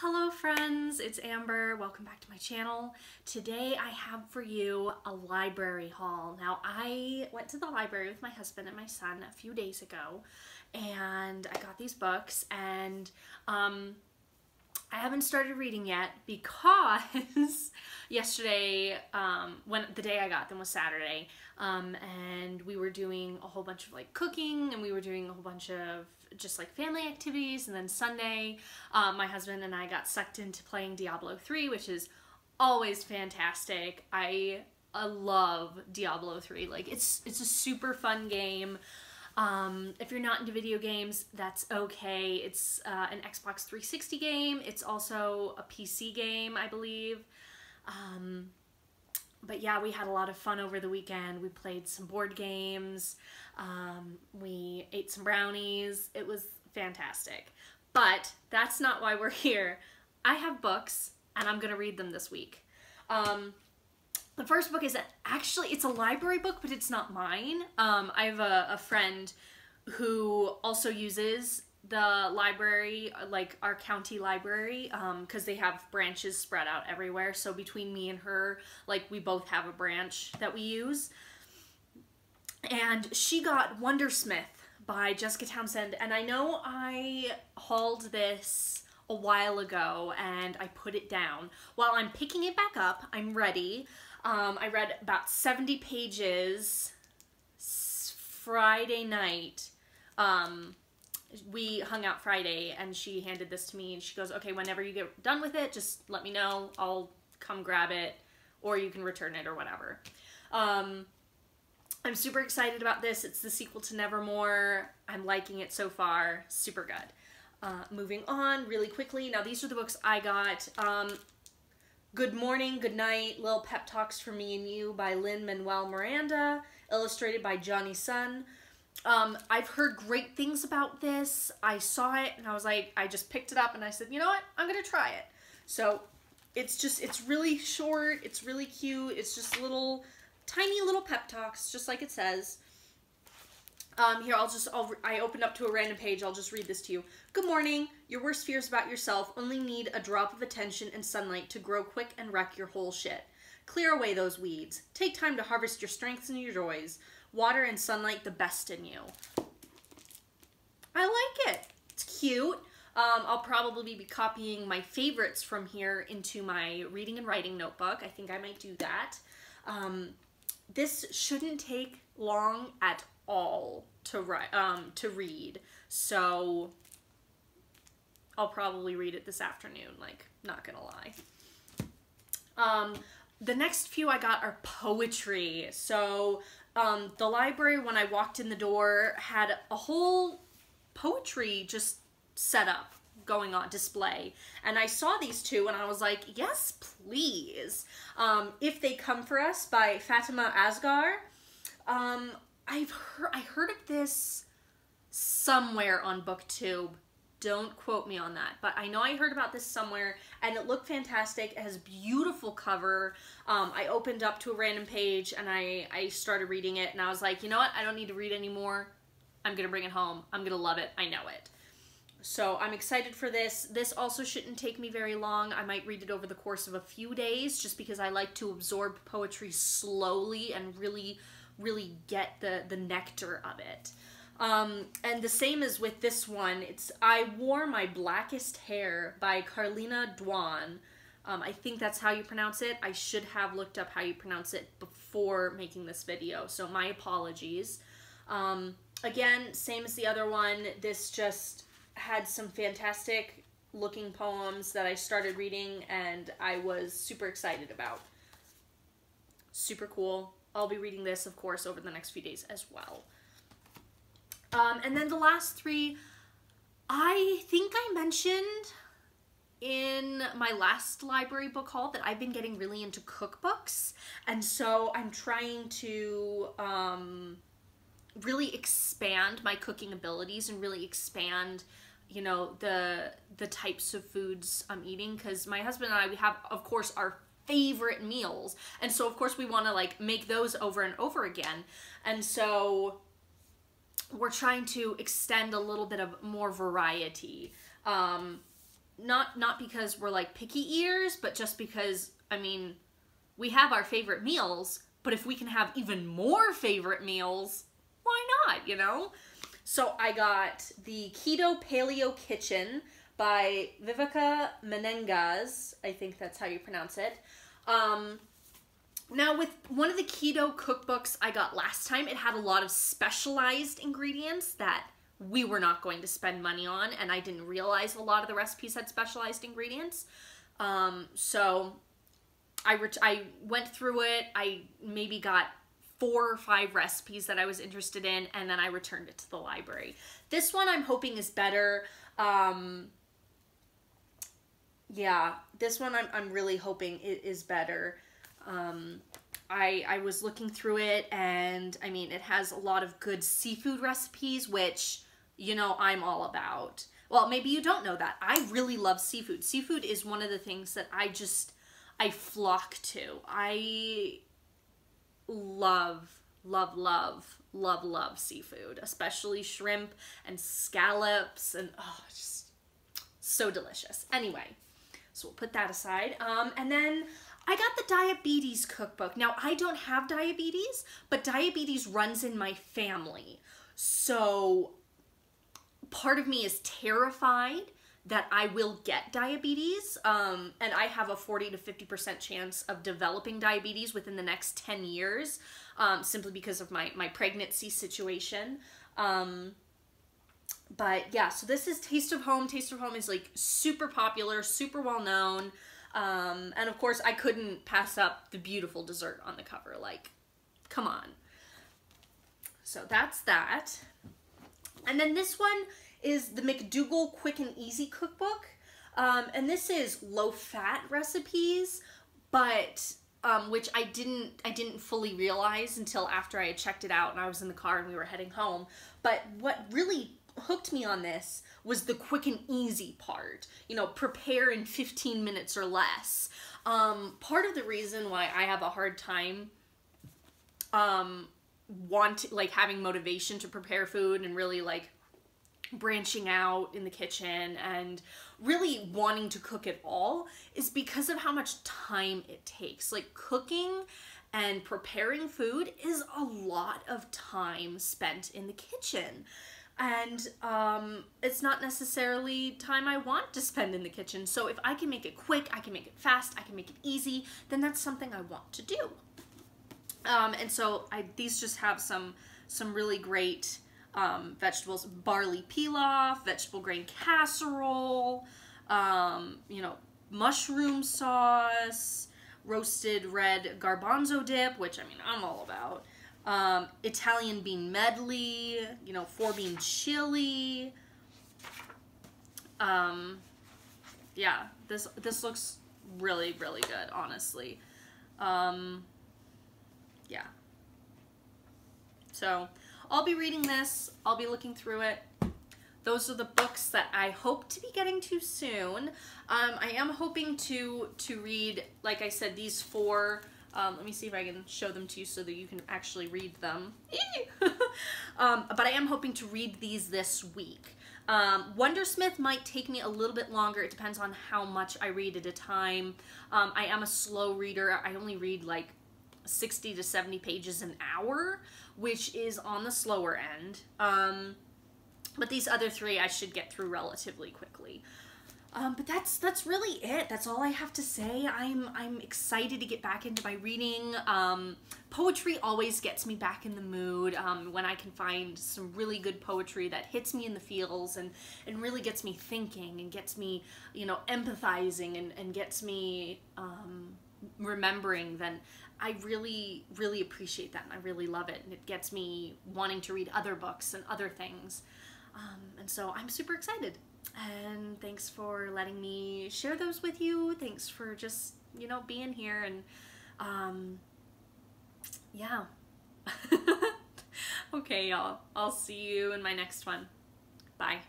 Hello friends, it's Amber. Welcome back to my channel. Today I have for you a library haul. Now I went to the library with my husband and my son a few days ago and I got these books and I haven't started reading yet because yesterday, when the day I got them was Saturday, and we were doing a whole bunch of like cooking and we were doing a whole bunch of just like family activities, and then Sunday my husband and I got sucked into playing Diablo 3, which is always fantastic. I love Diablo 3. Like it's a super fun game. If you're not into video games, that's okay. It's an Xbox 360 game. It's also a PC game, I believe. But yeah, we had a lot of fun over the weekend. We played some board games. We ate some brownies. It was fantastic. But that's not why we're here. I have books and I'm gonna read them this week. The first book is actually, it's a library book, but it's not mine. I have a friend who also uses the library, like our county library, because they have branches spread out everywhere. So between me and her, like, we both have a branch that we use. And she got Wundersmith by Jessica Townsend, and I know I hauled this a while ago and I put it down. While I'm picking it back up, I'm ready. I read about 70 pages Friday night. We hung out Friday and she handed this to me and she goes, okay, whenever you get done with it, just let me know. I'll come grab it or you can return it or whatever. I'm super excited about this. It's the sequel to Nevermore. I'm liking it so far. Super good. Moving on really quickly. Now these are the books I got. Gmorning, Gnight, Little Pep Talks for Me and You by Lin-Manuel Miranda, illustrated by Johnny Sun. I've heard great things about this. I saw it and I was like, I just picked it up and I said, you know what? I'm going to try it. So it's really short. It's really cute. It's just little, tiny little pep talks, just like it says. Here, I opened up to a random page. I'll just read this to you. Good morning. Your worst fears about yourself only need a drop of attention and sunlight to grow quick and wreck your whole shit. Clear away those weeds. Take time to harvest your strengths and your joys. Water and sunlight the best in you. I like it. It's cute. I'll probably be copying my favorites from here into my reading and writing notebook. I think I might do that. This shouldn't take long at all to write, to read. So I'll probably read it this afternoon, like, not gonna lie. The next few I got are poetry. So the library, when I walked in the door, had a whole poetry just set up going on display, and I saw these two and I was like, yes please. If They Come For Us by Fatimah Asghar. I heard of this somewhere on BookTube. Don't quote me on that, but I know I heard about this somewhere and it looked fantastic. It has a beautiful cover. I opened up to a random page and I started reading it and I was like, you know what? I don't need to read anymore. I'm gonna bring it home. I'm gonna love it. I know it. So I'm excited for this. This also shouldn't take me very long. I might read it over the course of a few days just because I like to absorb poetry slowly and really get the nectar of it. And the same as with this one, it's I Wore My Blackest Hair by Carlina Duan. I think that's how you pronounce it. I should have looked up how you pronounce it before making this video, so my apologies. Again, same as the other one, this just had some fantastic looking poems that I started reading and I was super excited about. Super cool. I'll be reading this, of course, over the next few days as well. And then the last three, I think I mentioned in my last library book haul that I've been getting really into cookbooks. And so I'm trying to really expand my cooking abilities and really expand, you know, the types of foods I'm eating, because my husband and I, we have, of course, our favorite meals, and so of course we want to like make those over and over again, and so we're trying to extend a little bit of more variety. not because we're like picky eaters, but just because, I mean, we have our favorite meals, but if we can have even more favorite meals, why not, you know? So I got the Keto Paleo Kitchen by Vivica Menengas. I think that's how you pronounce it. Now with one of the keto cookbooks I got last time, it had a lot of specialized ingredients that we were not going to spend money on, and I didn't realize a lot of the recipes had specialized ingredients. So I went through it. I maybe got 4 or 5 recipes that I was interested in, and then I returned it to the library. This one I'm hoping is better. Yeah, this one I'm really hoping it is better. I was looking through it, and I mean, it has a lot of good seafood recipes, which, you know, I'm all about. Well, maybe you don't know that. I really love seafood. Seafood is one of the things that I flock to. I love seafood, especially shrimp and scallops, and oh, just so delicious. Anyway, so we'll put that aside. And then I got the diabetes cookbook. Now, I don't have diabetes, but diabetes runs in my family. So part of me is terrified that I will get diabetes, and I have a 40 to 50% chance of developing diabetes within the next 10 years, simply because of my pregnancy situation. But yeah, so this is Taste of Home. Taste of Home is like super popular, super well known. And of course I couldn't pass up the beautiful dessert on the cover. Like, come on. So that's that. And then this one is the McDougall Quick and Easy Cookbook. And this is low fat recipes, but, which I didn't fully realize until after I had checked it out and I was in the car and we were heading home. But what really hooked me on this was the quick and easy part, you know, prepare in 15 minutes or less. Part of the reason why I have a hard time having motivation to prepare food and really like branching out in the kitchen and really wanting to cook at all is because of how much time it takes. Like, cooking and preparing food is a lot of time spent in the kitchen. And it's not necessarily time I want to spend in the kitchen. So if I can make it quick, I can make it fast, I can make it easy, then that's something I want to do. And so these just have some really great vegetables, barley pilaf, vegetable grain casserole, you know, mushroom sauce, roasted red garbanzo dip, which I mean, I'm all about. Italian bean medley, you know, 4-bean chili. Yeah, this looks really, really good, honestly. Yeah. So I'll be reading this. I'll be looking through it. Those are the books that I hope to be getting to soon. I am hoping to read, like I said, these 4. Let me see if I can show them to you so that you can actually read them. But I am hoping to read these this week. Wundersmith might take me a little bit longer. It depends on how much I read at a time. I am a slow reader. I only read like 60 to 70 pages an hour, which is on the slower end. But these other 3 I should get through relatively quickly. But that's really it. That's all I have to say. I'm excited to get back into my reading. Poetry always gets me back in the mood, when I can find some really good poetry that hits me in the feels and really gets me thinking and gets me, you know, empathizing and gets me remembering, then I really, really appreciate that and I really love it. And it gets me wanting to read other books and other things. And so I'm super excited. And thanks for letting me share those with you. Thanks for just, you know, being here and, yeah. Okay, y'all. I'll see you in my next one. Bye.